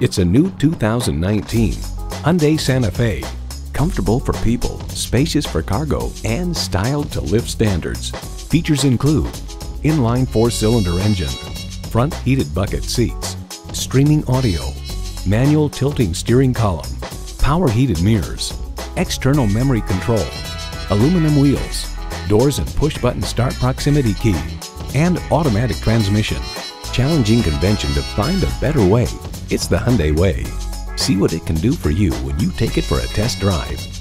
It's a new 2019 Hyundai Santa Fe. Comfortable for people, spacious for cargo, and styled to lift standards. Features include inline 4-cylinder engine, front heated bucket seats, streaming audio, manual tilting steering column, power heated mirrors, external memory control, aluminum wheels, doors and push-button start proximity key, and automatic transmission. Challenging convention to find a better way. It's the Hyundai way. See what it can do for you when you take it for a test drive.